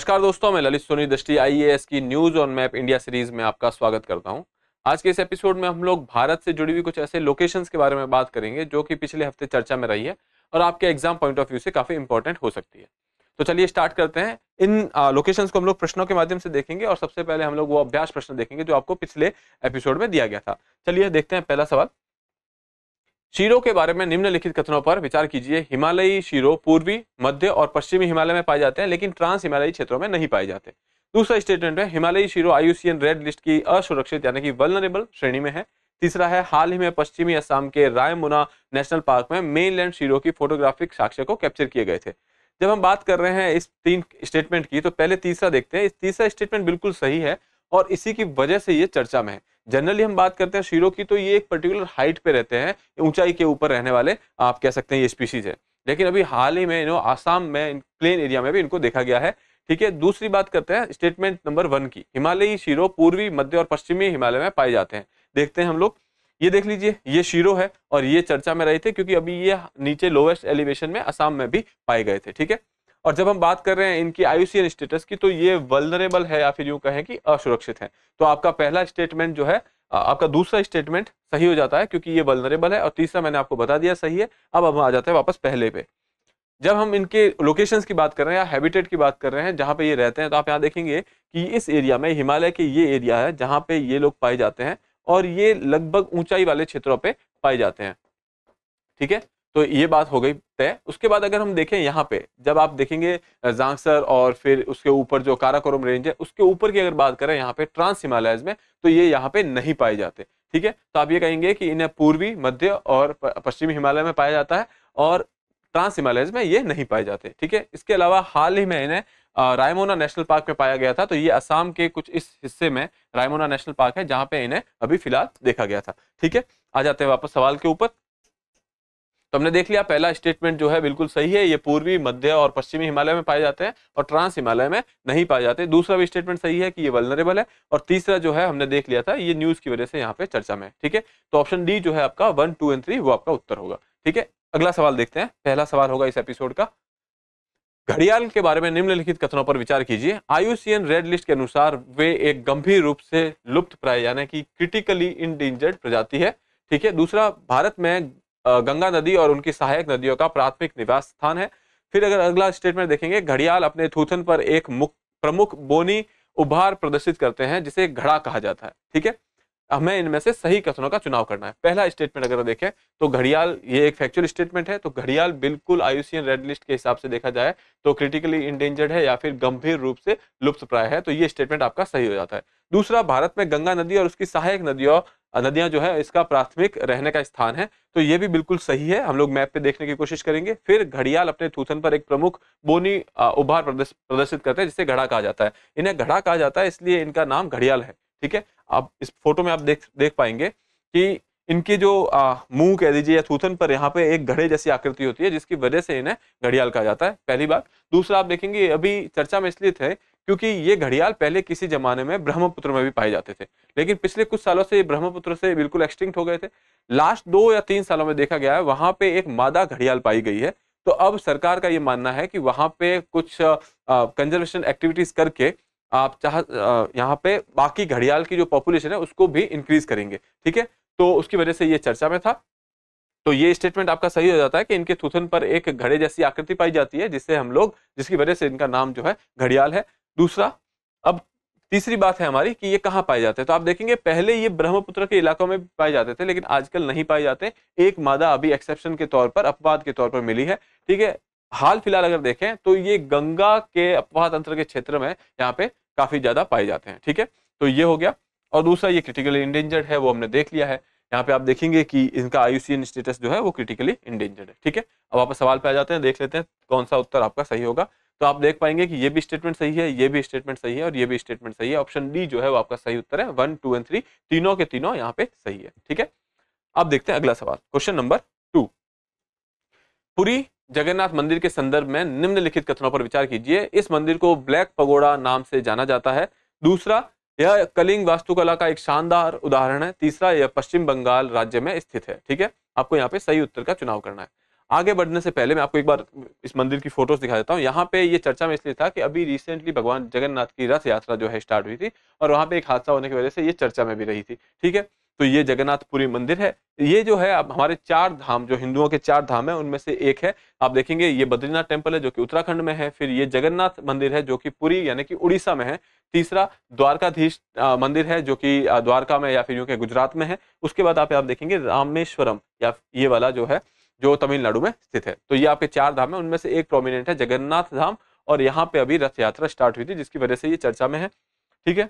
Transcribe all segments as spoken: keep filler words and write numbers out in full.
नमस्कार दोस्तों, मैं Lalit Soni Drishti I A S की news on map India series में आपका स्वागत करता हूं। आज के इस एपिसोड में हम लोग भारत से जुड़ी हुई कुछ ऐसे लोकेशंस के बारे में बात करेंगे जो कि पिछले हफ्ते चर्चा में रही है और आपके एग्जाम पॉइंट ऑफ व्यू से काफी इंपॉर्टेंट हो सकती है। तो चलिए स्टार्ट करते हैं। इन लोकेशंस को हम लोग प्रश्नों के माध्यम से देखेंगे और सबसे पहले हम लोग वो अभ्यास प्रश्न देखेंगे जो आपको पिछले एपिसोड में दिया गया था। चलिए देखते हैं पहला सवाल। शीरो के बारे में निम्नलिखित कथनों पर विचार कीजिए। हिमालयी शीरो पूर्वी, मध्य और पश्चिमी हिमालय में पाए जाते हैं लेकिन ट्रांस हिमालयी क्षेत्रों में नहीं पाए जाते। दूसरा स्टेटमेंट है हिमालयी serow I U C N red list की असुरक्षित यानी कि वल्नरेबल श्रेणी में है। तीसरा है हाल ही में पश्चिमी असम के रायमुना नेशनल पार्क में मेनलैंड शीरो की फोटोग्राफिक साक्ष्य को कैप्चर किए गए थे। जब हम बात कर रहे हैं इस तीन स्टेटमेंट की तो पहले तीसरा देखते हैं। इस तीसरा स्टेटमेंट बिल्कुल सही है और इसी की वजह से ये चर्चा में है। जनरली हम बात करते हैं शीरो की तो ये एक पर्टिकुलर हाइट पे रहते हैं, ऊंचाई के ऊपर रहने वाले आप कह सकते हैं ये स्पीशीज है, लेकिन अभी हाल ही में आसाम में प्लेन एरिया में भी इनको देखा गया है। ठीक है, दूसरी बात करते हैं स्टेटमेंट नंबर वन की। हिमालयी शीरो पूर्वी, मध्य और पश्चिमी हिमालय में पाए जाते हैं। देखते हैं हम लोग, ये देख लीजिए ये शीरो है और ये चर्चा में रहे थे क्योंकि अभी ये नीचे लोवेस्ट एलिवेशन में आसाम में भी पाए गए थे। ठीक है, और जब हम बात कर रहे हैं इनकी I U C N status की तो ये वल्नरेबल है या फिर यूं कहें कि असुरक्षित है। तो आपका पहला स्टेटमेंट जो है, आपका दूसरा स्टेटमेंट सही हो जाता है क्योंकि ये वल्नरेबल है और तीसरा मैंने आपको बता दिया सही है। अब हम आ जाते हैं वापस पहले पे। जब हम इनके लोकेशंस की बात कर रहे हैं या हैबिटेट की बात कर रहे हैं जहाँ पे ये रहते हैं तो आप यहाँ देखेंगे कि इस एरिया में हिमालय के ये एरिया है जहाँ पे ये लोग पाए जाते हैं और ये लगभग ऊंचाई वाले क्षेत्रों पर पाए जाते हैं। ठीक है, तो ये बात हो गई तय। उसके बाद अगर हम देखें यहाँ पे, जब आप देखेंगे जांगसर और फिर उसके ऊपर जो काराकोरम रेंज है उसके ऊपर की अगर बात करें यहाँ पे ट्रांस हिमालयज में तो ये यहाँ पे नहीं पाए जाते। ठीक है, तो आप ये कहेंगे कि इन्हें पूर्वी, मध्य और पश्चिमी हिमालय में पाया जाता है और ट्रांस हिमालयज में ये नहीं पाए जाते। ठीक है, इसके अलावा हाल ही में इन्हें रायमोना नेशनल पार्क में पाया गया था। तो ये असम के कुछ इस हिस्से में रायमोना नेशनल पार्क है जहाँ पे इन्हें अभी फिलहाल देखा गया था। ठीक है, आ जाते हैं वापस सवाल के ऊपर। तो हमने देख लिया पहला स्टेटमेंट जो है बिल्कुल सही है, ये पूर्वी, मध्य और पश्चिमी हिमालय में पाए जाते हैं और ट्रांस हिमालय में नहीं पाए जाते। दूसरा भी स्टेटमेंट सही है कि ये वल्नरेबल है और तीसरा जो है हमने देख लिया था ये न्यूज की वजह से यहाँ पे चर्चा में। ठीक है, तो ऑप्शन डी जो है आपका वन टू एंड थ्री वो आपका उत्तर होगा। ठीक है, अगला सवाल देखते हैं। पहला सवाल होगा इस एपिसोड का, घड़ियाल के बारे में निम्नलिखित कथनों पर विचार कीजिए। I U C N red list के अनुसार वे एक गंभीर रूप से लुप्तप्राय यानी कि क्रिटिकली इंडेंजर्ड प्रजाति है। ठीक है, दूसरा भारत में गंगा नदी और उनकी सहायक नदियों का प्राथमिक निवास स्थान है। फिर अगर अगला स्टेटमेंट देखेंगे, घड़ियाल अपने थूथन पर एक प्रमुख बोनी उभार प्रदर्शित करते हैं जिसे घड़ा कहा जाता है। ठीक है, हमें इनमें से सही कथनों का चुनाव करना है। पहला स्टेटमेंट अगर देखें तो घड़ियाल, ये एक फैक्चुअल स्टेटमेंट है, तो घड़ियाल बिल्कुल I U C N red list के हिसाब से देखा जाए तो क्रिटिकली इंडेंजर्ड है या फिर गंभीर रूप से लुप्तप्राय है, तो ये स्टेटमेंट आपका सही हो जाता है। दूसरा, भारत में गंगा नदी और उसकी सहायक नदियों नदियां जो है इसका प्राथमिक रहने का स्थान है, तो ये भी बिल्कुल सही है। हम लोग मैप पे देखने की कोशिश करेंगे। फिर घड़ियाल अपने थूथन पर एक प्रमुख बोनी उभार प्रदर्शित करते हैं जिसे घड़ा कहा जाता है। इन्हें घड़ा कहा जाता है इसलिए इनका नाम घड़ियाल है। ठीक है, आप इस फोटो में आप देख देख पाएंगे कि इनके जो मुंह कह दीजिए या थूथन पर यहाँ पे एक घड़े जैसी आकृति होती है जिसकी वजह से इन्हें घड़ियाल कहा जाता है, पहली बात। दूसरा, आप देखेंगे अभी चर्चा में इसलिए थे क्योंकि ये घड़ियाल पहले किसी जमाने में ब्रह्मपुत्र में भी पाए जाते थे लेकिन पिछले कुछ सालों से ये ब्रह्मपुत्र से बिल्कुल एक्सटिंक्ट हो गए थे। लास्ट दो या तीन सालों में देखा गया है वहां पे एक मादा घड़ियाल पाई गई है। तो अब सरकार का ये मानना है कि वहां पे कुछ कंजर्वेशन एक्टिविटीज करके आप चाह यहाँ पे बाकी घड़ियाल की जो पॉपुलेशन है उसको भी इंक्रीज करेंगे। ठीक है, तो उसकी वजह से ये चर्चा में था। तो ये स्टेटमेंट आपका सही हो जाता है कि इनके थूथन पर एक घड़े जैसी आकृति पाई जाती है जिससे हम लोग जिसकी वजह से इनका नाम जो है घड़ियाल है। दूसरा, अब तीसरी बात है हमारी कि ये कहाँ पाए जाते हैं, तो आप देखेंगे पहले ये ब्रह्मपुत्र के इलाकों में पाए जाते थे लेकिन आजकल नहीं पाए जाते। एक मादा अभी एक्सेप्शन के तौर पर, अपवाद के तौर पर मिली है। ठीक है, हाल फिलहाल अगर देखें तो ये गंगा के अपवाह तंत्र के क्षेत्र में यहाँ पे काफी ज्यादा पाए जाते हैं। ठीक है, तो ये हो गया। और दूसरा, ये क्रिटिकली इंडेंजर्ड है वो हमने देख लिया है। यहाँ पे आप देखेंगे कि इनका I U C N status जो है वो क्रिटिकली इंडेंजर्ड है। ठीक है, अब वापस सवाल पे आ जाते हैं, देख लेते हैं कौन सा उत्तर आपका सही होगा। तो आप देख पाएंगे कि ये भी स्टेटमेंट सही है, ये भी स्टेटमेंट सही है और ये भी स्टेटमेंट सही है। ऑप्शन डी जो है वो आपका सही उत्तर है, वन टू एंड थ्री तीनों के तीनों यहाँ पे सही है। ठीक है, अब देखते हैं अगला सवाल, question number two. Puri Jagannath मंदिर के संदर्भ में निम्नलिखित कथनों पर विचार कीजिए। इस मंदिर को ब्लैक पगोड़ा नाम से जाना जाता है। दूसरा, यह कलिंग वास्तुकला का एक शानदार उदाहरण है। तीसरा, यह पश्चिम बंगाल राज्य में स्थित है। ठीक है, आपको यहाँ पे सही उत्तर का चुनाव करना है। आगे बढ़ने से पहले मैं आपको एक बार इस मंदिर की फोटोज दिखा देता हूँ। यहाँ पे ये चर्चा में इसलिए था कि अभी रिसेंटली भगवान जगन्नाथ की रथ यात्रा जो है स्टार्ट हुई थी और वहाँ पे एक हादसा होने की वजह से ये चर्चा में भी रही थी। ठीक है, तो ये जगन्नाथपुरी मंदिर है। ये जो है अब हमारे चार धाम, जो हिंदुओं के चार धाम है, उनमें से एक है। आप देखेंगे ये बद्रीनाथ टेम्पल है जो कि उत्तराखंड में है, फिर ये जगन्नाथ मंदिर है जो कि पुरी यानी कि उड़ीसा में है, तीसरा द्वारकाधीश मंदिर है जो कि द्वारका में या फिर यूँ के गुजरात में है, उसके बाद आप देखेंगे रामेश्वरम या ये वाला जो है जो तमिलनाडु में स्थित है। तो ये आपके चार धाम है, उनमें से एक प्रोमिनेंट है जगन्नाथ धाम और यहाँ पे अभी रथ यात्रा स्टार्ट हुई थी जिसकी वजह से ये चर्चा में है। ठीक है,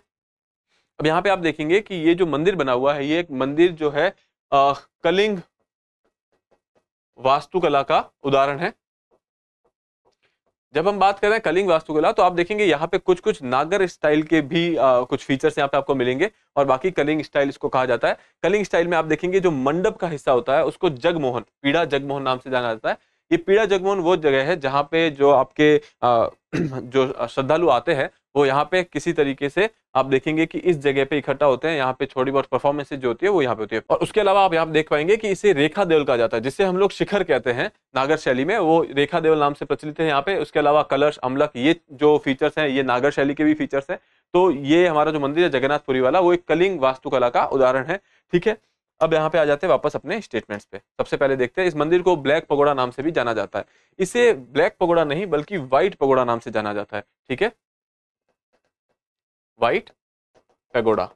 अब यहाँ पे आप देखेंगे कि ये जो मंदिर बना हुआ है ये एक मंदिर जो है आ, कलिंग वास्तुकला का उदाहरण है। जब हम बात कर रहे हैं कलिंग वास्तुकला तो आप देखेंगे यहाँ पे कुछ कुछ नागर स्टाइल के भी आ, कुछ फीचर्स यहाँ पे आपको मिलेंगे और बाकी कलिंग स्टाइल इसको कहा जाता है। कलिंग स्टाइल में आप देखेंगे जो मंडप का हिस्सा होता है उसको जगमोहन, पीड़ा जगमोहन नाम से जाना जाता है। ये पीड़ा जगमोहन वो जगह है जहाँ पे जो आपके आ, जो श्रद्धालु आते हैं वो यहाँ पे किसी तरीके से आप देखेंगे कि इस जगह पे इकट्ठा होते हैं। यहाँ पे थोड़ी बहुत परफॉर्मेंसेज जो होती है वो यहाँ पे होती है। और उसके अलावा आप यहाँ देख पाएंगे कि इसे रेखा देवल कहा जाता है, जिसे हम लोग शिखर कहते हैं नागर शैली में, वो रेखा देवल नाम से प्रचलित है यहाँ पे। उसके अलावा कलश, अमलक, ये जो फीचर्स हैं ये नागर शैली के भी फीचर्स हैं। तो ये हमारा जो मंदिर है जगन्नाथपुरी वाला वो एक कलिंग वास्तुकला का उदाहरण है। ठीक है, अब यहाँ पे आ जाते हैं वापस अपने स्टेटमेंट्स पे। सबसे पहले देखते हैं इस मंदिर को ब्लैक पगोड़ा नाम से भी जाना जाता है। इसे ब्लैक पगोड़ा नहीं बल्कि व्हाइट पगोड़ा नाम से जाना जाता है। ठीक है, व्हाइट पगोड़ा।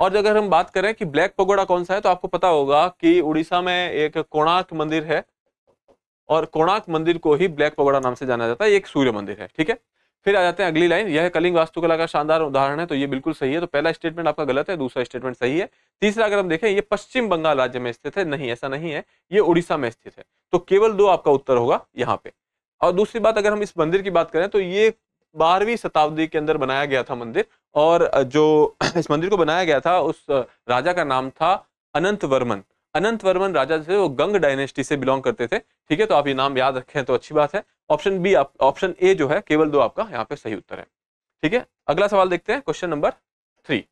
और अगर हम बात करें कि ब्लैक पगोड़ा कौन सा है तो आपको पता होगा कि उड़ीसा में एक कोणार्क मंदिर है और कोणार्क मंदिर को ही ब्लैक पगोड़ा नाम से जाना जाता है। ये एक सूर्य मंदिर है। ठीक है, फिर आ जाते हैं अगली लाइन, यह कलिंग वास्तुकला का शानदार उदाहरण है। तो ये बिल्कुल सही है। तो पहला स्टेटमेंट आपका गलत है, दूसरा स्टेटमेंट सही है। तीसरा अगर हम देखें ये पश्चिम बंगाल राज्य में स्थित है, नहीं ऐसा नहीं है, ये उड़ीसा में स्थित है। तो केवल दो आपका उत्तर होगा यहाँ पे। और दूसरी बात, अगर हम इस मंदिर की बात करें तो ये बारहवीं शताब्दी के अंदर बनाया गया था मंदिर, और जो इस मंदिर को बनाया गया था उस राजा का नाम था अनंत वर्मन। अनंत वर्मन राजा थे, वो गंग डायनेस्टी से बिलोंग करते थे। ठीक है, तो आप ये नाम याद रखें तो अच्छी बात है। ऑप्शन बी, आप ऑप्शन ए जो है केवल दो आपका यहाँ पे सही उत्तर है। ठीक है, अगला सवाल देखते हैं, क्वेश्चन नंबर थ्री।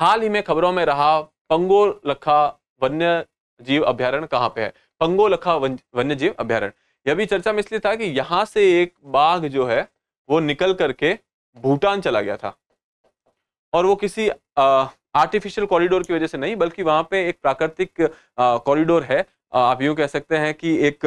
हाल ही में खबरों में रहा पंगोलखा वन्य जीव अभ्यारण्य कहाँ पे है? पंगोलखा वन्य जीव अभ्यारण्य, यह भी चर्चा में इसलिए था कि यहाँ से एक बाघ जो है वो निकल करके भूटान चला गया था, और वो किसी आ, आर्टिफिशियल कॉरिडोर की वजह से नहीं बल्कि वहाँ पे एक प्राकृतिक कॉरिडोर है। आ, आप यूँ कह सकते हैं कि एक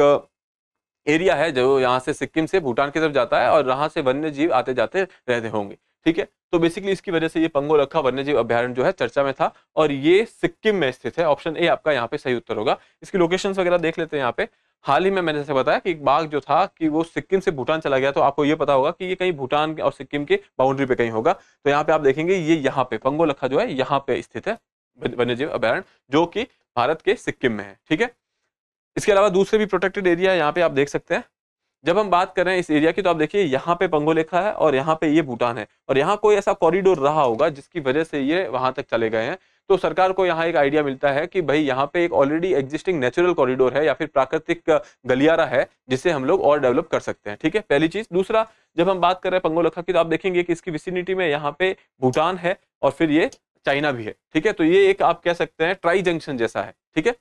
एरिया है जो यहाँ से सिक्किम से भूटान की तरफ जाता है और यहाँ से वन्य जीव आते जाते रहते होंगे। ठीक है, तो बेसिकली इसकी वजह से ये पंगोलखा वन्यजीव अभ्यारण्य जो है चर्चा में था, और ये सिक्किम में स्थित है। ऑप्शन ए आपका यहाँ पे सही उत्तर होगा। इसकी लोकेशन वगैरह देख लेते हैं। यहाँ पे हाल ही में मैंने जैसे बताया कि एक बाघ जो था कि वो सिक्किम से भूटान चला गया, तो आपको ये पता होगा कि ये कहीं भूटान और सिक्किम के बाउंड्री पे कहीं होगा। तो यहाँ पे आप देखेंगे ये यहाँ पे पंगोलखा जो है यहाँ पे स्थित है वन्यजीव अभ्यारण्य, जो कि भारत के सिक्किम में है। ठीक है, इसके अलावा दूसरे भी प्रोटेक्टेड एरिया है, यहाँ पे आप देख सकते हैं। जब हम बात करें इस एरिया की तो आप देखिए यहाँ पे पंगोलखा है और यहाँ पे ये भूटान है, और यहाँ कोई ऐसा कॉरिडोर रहा होगा जिसकी वजह से ये वहाँ तक चले गए हैं। तो सरकार को यहाँ एक आइडिया मिलता है कि भाई यहाँ पे एक ऑलरेडी एग्जिस्टिंग नेचुरल कॉरिडोर है या फिर प्राकृतिक गलियारा है जिसे हम लोग और डेवलप कर सकते हैं। ठीक है, पहली चीज। दूसरा, जब हम बात कर रहे हैं पंगोलखा की तो आप देखेंगे कि इसकी विसिनिटी में यहाँ पे भूटान है और फिर ये चाइना भी है। ठीक है, तो ये एक आप कह सकते हैं ट्राई जंक्शन जैसा है। ठीक है,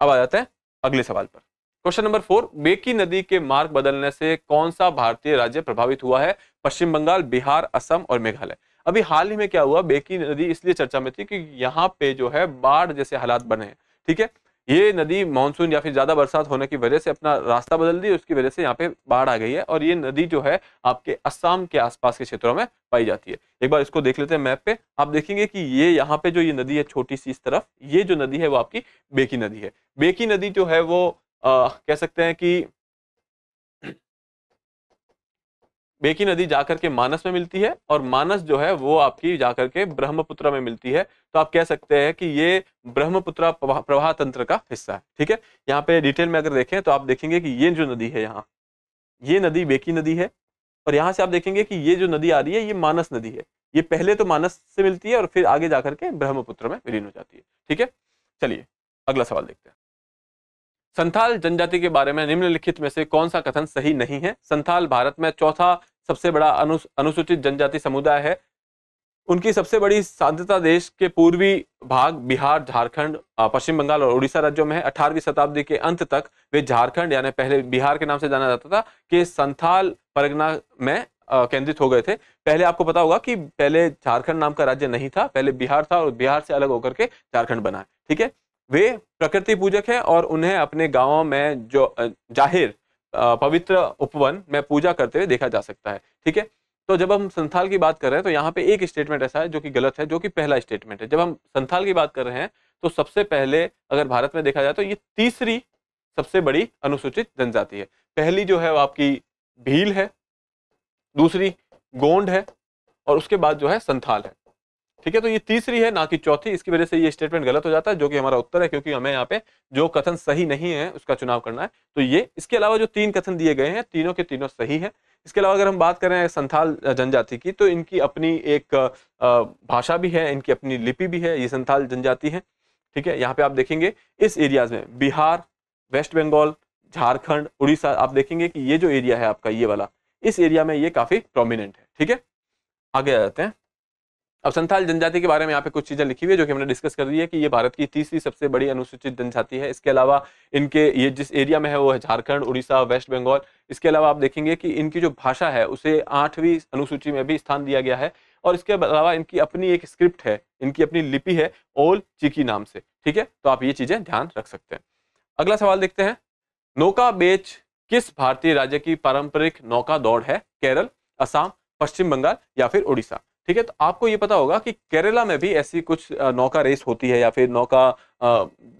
अब आ जाता है अगले सवाल पर। क्वेश्चन नंबर फोर, बेकी नदी के मार्ग बदलने से कौन सा भारतीय राज्य प्रभावित हुआ है? पश्चिम बंगाल, बिहार, असम और मेघालय। अभी हाल ही में क्या हुआ, बेकी नदी इसलिए चर्चा में थी कि यहाँ पे जो है बाढ़ जैसे हालात बने हैं। ठीक है, ये नदी मानसून या फिर ज्यादा बरसात होने की वजह से अपना रास्ता बदल दी, उसकी वजह से यहाँ पे बाढ़ आ गई है, और ये नदी जो है आपके असम के आसपास के क्षेत्रों में पाई जाती है। एक बार इसको देख लेते हैं मैप पे। आप देखेंगे कि ये यहाँ पे जो ये नदी है छोटी सी इस तरफ, ये जो नदी है वो आपकी बेकी नदी है। बेकी नदी जो है वो आ, कह सकते हैं कि बेकी नदी जाकर के मानस में मिलती है, और मानस जो है वो आपकी जाकर के ब्रह्मपुत्र में मिलती है। तो आप कह सकते हैं कि ये ब्रह्मपुत्र प्रवाह तंत्र का हिस्सा है। ठीक है, यहाँ पे डिटेल में अगर देखें तो आप देखेंगे कि ये जो नदी है, यहाँ ये नदी बेकी नदी है, और यहाँ से आप देखेंगे कि ये जो नदी आ रही है ये मानस नदी है। ये पहले तो मानस से मिलती है और फिर आगे जाकर के ब्रह्मपुत्र में विलीन हो जाती है। ठीक है, चलिए अगला सवाल देखते हैं। संथाल जनजाति के बारे में निम्नलिखित में से कौन सा कथन सही नहीं है? संथाल भारत में चौथा सबसे बड़ा अनुसूचित जनजाति समुदाय है। उनकी सबसे बड़ी सांद्रता देश के पूर्वी भाग बिहार, झारखंड, पश्चिम बंगाल और उड़ीसा राज्यों में है। अठारहवीं शताब्दी के अंत तक वे झारखंड यानी पहले बिहार के नाम से जाना जाता था कि संथाल परगना में केंद्रित हो गए थे। पहले आपको पता होगा कि पहले झारखंड नाम का राज्य नहीं था, पहले बिहार था और बिहार से अलग होकर के झारखंड बना है। ठीक है, वे प्रकृति पूजक हैं और उन्हें अपने गाँव में जो जाहिर पवित्र उपवन में पूजा करते हुए देखा जा सकता है। ठीक है, तो जब हम संथाल की बात कर रहे हैं तो यहाँ पे एक स्टेटमेंट ऐसा है जो कि गलत है, जो कि पहला स्टेटमेंट है। जब हम संथाल की बात कर रहे हैं तो सबसे पहले अगर भारत में देखा जाए तो ये तीसरी सबसे बड़ी अनुसूचित जनजाति है। पहली जो है वो आपकी भील है, दूसरी गोंड है और उसके बाद जो है संथाल है। ठीक है, तो ये तीसरी है ना कि चौथी, इसकी वजह से ये स्टेटमेंट गलत हो जाता है जो कि हमारा उत्तर है, क्योंकि हमें यहाँ पे जो कथन सही नहीं है उसका चुनाव करना है। तो ये इसके अलावा जो तीन कथन दिए गए हैं तीनों के तीनों सही है। इसके अलावा अगर हम बात करें संथाल जनजाति की तो इनकी अपनी एक भाषा भी है, इनकी अपनी लिपि भी है, ये संथाल जनजाति है। ठीक है, यहाँ पे आप देखेंगे इस एरियाज में बिहार, वेस्ट बंगाल, झारखंड, उड़ीसा, आप देखेंगे कि ये जो एरिया है आपका ये वाला, इस एरिया में ये काफी प्रोमिनेंट है। ठीक है, आगे आ जाते हैं। अब संथाल जनजाति के बारे में यहाँ पे कुछ चीजें लिखी हुई है जो कि हमने डिस्कस कर दी है कि ये भारत की तीसरी सबसे बड़ी अनुसूचित जनजाति है। इसके अलावा इनके ये जिस एरिया में है वो है झारखंड, उड़ीसा, वेस्ट बंगाल। इसके अलावा आप देखेंगे कि इनकी जो भाषा है उसे आठवीं अनुसूची में भी स्थान दिया गया है और इसके अलावा इनकी अपनी एक स्क्रिप्ट है, इनकी अपनी लिपि है ओल चिकी नाम से। ठीक है, तो आप ये चीजें ध्यान रख सकते हैं। अगला सवाल देखते हैं, नौका बेच किस भारतीय राज्य की पारंपरिक नौका दौड़ है? केरल, असम, पश्चिम बंगाल या फिर उड़ीसा। ठीक है, तो आपको ये पता होगा कि केरला में भी ऐसी कुछ नौका रेस होती है या फिर नौका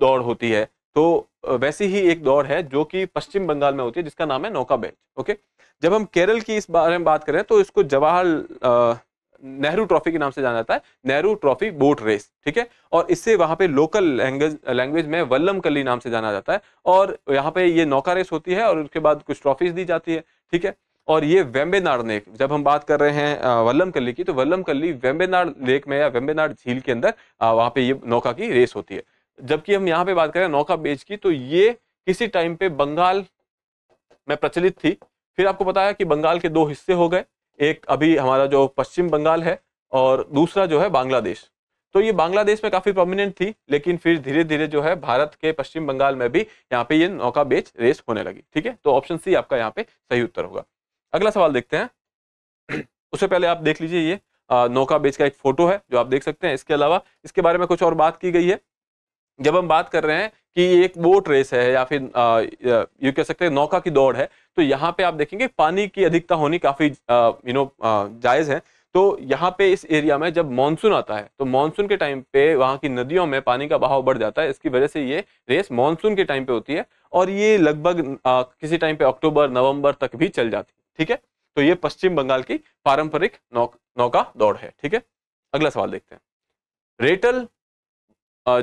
दौड़ होती है, तो वैसी ही एक दौड़ है जो कि पश्चिम बंगाल में होती है जिसका नाम है नौका बेच। ओके, जब हम केरल की इस बारे में बात करें तो इसको जवाहर नेहरू ट्रॉफी के नाम से जाना जाता है, नेहरू ट्रॉफी बोट रेस। ठीक है, और इससे वहाँ पे लोकल लैंग्वेज लैंग्वेज में वल्लम कली नाम से जाना जाता है और यहाँ पे ये नौका रेस होती है और उसके बाद कुछ ट्रॉफीज दी जाती है। ठीक है, और ये वेम्बेनाड लेक, जब हम बात कर रहे हैं वल्लम कली की तो वल्लम कली वेम्बेनाड लेक में या वेम्बेनाड झील के अंदर वहाँ पे ये नौका की रेस होती है। जबकि हम यहाँ पे बात करें नौका बेच की तो ये किसी टाइम पे बंगाल में प्रचलित थी, फिर आपको पता है कि बंगाल के दो हिस्से हो गए, एक अभी हमारा जो पश्चिम बंगाल है और दूसरा जो है बांग्लादेश। तो ये बांग्लादेश में काफी प्रोमिनेंट थी लेकिन फिर धीरे धीरे जो है भारत के पश्चिम बंगाल में भी यहाँ पे ये नौका बेच रेस होने लगी। ठीक है, तो ऑप्शन सी आपका यहाँ पे सही उत्तर होगा। अगला सवाल देखते हैं। उससे पहले आप देख लीजिए ये नौका बेच का एक फोटो है जो आप देख सकते हैं। इसके अलावा इसके बारे में कुछ और बात की गई है। जब हम बात कर रहे हैं कि एक बोट रेस है या फिर यू कह सकते हैं नौका की दौड़ है तो यहाँ पे आप देखेंगे पानी की अधिकता होनी काफी यू नो जायज है। तो यहाँ पे इस एरिया में जब मानसून आता है तो मानसून के टाइम पे वहाँ की नदियों में पानी का बहाव बढ़ जाता है, इसकी वजह से ये रेस मानसून के टाइम पे होती है और ये लगभग किसी टाइम पे अक्टूबर नवंबर तक भी चल जाती है। ठीक है, तो ये पश्चिम बंगाल की पारंपरिक नौ, नौका दौड़ है। ठीक है, अगला सवाल देखते हैं। रेटल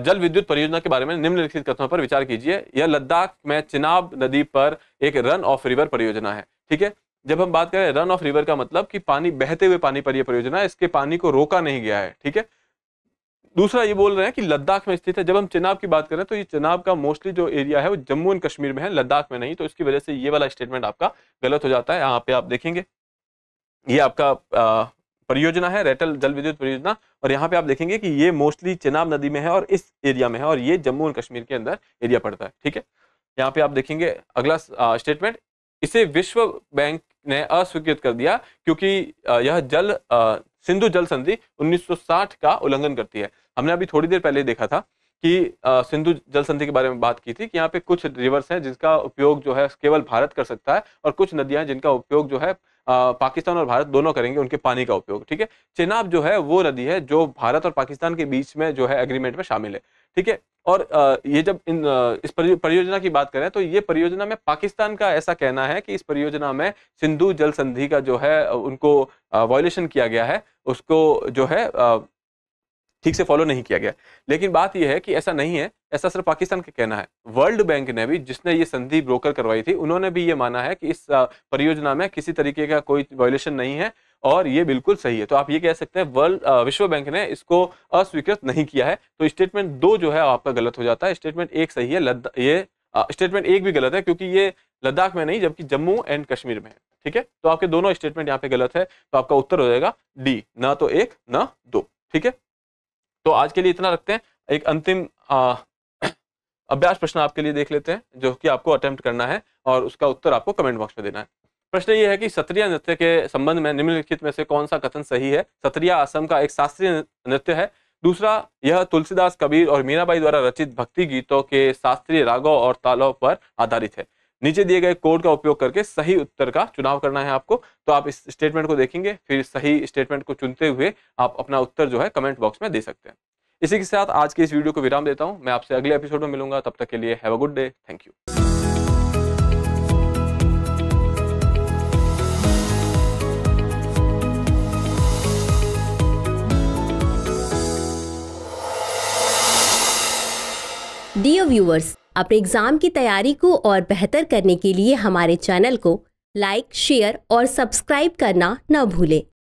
जल विद्युत परियोजना के बारे में निम्नलिखित कथनों पर विचार कीजिए। यह लद्दाख में चिनाब नदी पर एक रन ऑफ रिवर परियोजना है। ठीक है, जब हम बात करें रन ऑफ रिवर का मतलब कि पानी बहते हुए पानी पर यह परियोजना है, इसके पानी को रोका नहीं गया है। ठीक है, दूसरा ये बोल रहे हैं कि लद्दाख में स्थित है। जब हम चिनाब की बात करें तो ये चिनाब का मोस्टली जो एरिया है वो जम्मू एंड कश्मीर में है, लद्दाख में नहीं, तो इसकी वजह से ये वाला स्टेटमेंट आपका गलत हो जाता है। यहाँ पे आप देखेंगे ये आपका परियोजना है रेटल जल विद्युत परियोजना और यहाँ पे आप देखेंगे कि ये मोस्टली चिनाब नदी में है और इस एरिया में है और ये जम्मू एंड कश्मीर के अंदर एरिया पड़ता है। ठीक है, यहाँ पे आप देखेंगे अगला स्टेटमेंट, इसे विश्व बैंक ने अस्वीकृत कर दिया क्योंकि यह जल सिंधु जल संधि उन्नीस सौ साठ का उल्लंघन करती है। हमने अभी थोड़ी देर पहले देखा था कि सिंधु जल संधि के बारे में बात की थी कि यहाँ पे कुछ रिवर्स हैं जिसका उपयोग जो है केवल भारत कर सकता है और कुछ नदियां जिनका उपयोग जो है पाकिस्तान और भारत दोनों करेंगे उनके पानी का उपयोग। ठीक है, चिनाब जो है वो नदी है जो भारत और पाकिस्तान के बीच में जो है एग्रीमेंट में शामिल है। ठीक है, और ये जब इन इस परियोजना की बात करें तो ये परियोजना में पाकिस्तान का ऐसा कहना है कि इस परियोजना में सिंधु जल संधि का जो है उनको वायोलेशन किया गया है, उसको जो है ठीक से फॉलो नहीं किया गया। लेकिन बात यह है कि ऐसा नहीं है, ऐसा सिर्फ पाकिस्तान का कहना है। वर्ल्ड बैंक ने भी, जिसने ये संधि ब्रोकर करवाई थी, उन्होंने भी ये माना है कि इस परियोजना में किसी तरीके का कोई वायोलेशन नहीं है और ये बिल्कुल सही है। तो आप ये कह सकते हैं वर्ल्ड विश्व बैंक ने इसको अस्वीकृत नहीं किया है। तो स्टेटमेंट दो जो है आपका गलत हो जाता है, स्टेटमेंट एक सही है, ये स्टेटमेंट एक भी गलत है क्योंकि ये लद्दाख में नहीं जबकि जम्मू एंड कश्मीर में है। ठीक है, तो आपके दोनों स्टेटमेंट यहाँ पे गलत है, तो आपका उत्तर हो जाएगा डी, ना तो एक ना दो। ठीक है, तो आज के लिए इतना रखते हैं। एक अंतिम आ, अभ्यास प्रश्न आपके लिए देख लेते हैं जो कि आपको अटेम्प्ट करना है और उसका उत्तर आपको कमेंट बॉक्स में देना है। प्रश्न ये है कि सत्रिया नृत्य के संबंध में निम्नलिखित में से कौन सा कथन सही है। सत्रिया असम का एक शास्त्रीय नृत्य है। दूसरा, यह तुलसीदास, कबीर और मीराबाई द्वारा रचित भक्ति गीतों के शास्त्रीय रागों और तालों पर आधारित है। नीचे दिए गए कोड का उपयोग करके सही उत्तर का चुनाव करना है आपको। तो आप इस स्टेटमेंट को देखेंगे, फिर सही स्टेटमेंट को चुनते हुए आप अपना उत्तर जो है कमेंट बॉक्स में दे सकते हैं। इसी के साथ आज के इस वीडियो को विराम देता हूं। मैं आपसे अगले एपिसोड में मिलूंगा, तब तक के लिए have a good day, thank you. Dear viewers, अपने एग्जाम की तैयारी को और बेहतर करने के लिए हमारे चैनल को लाइक, शेयर और सब्सक्राइब करना न भूलें।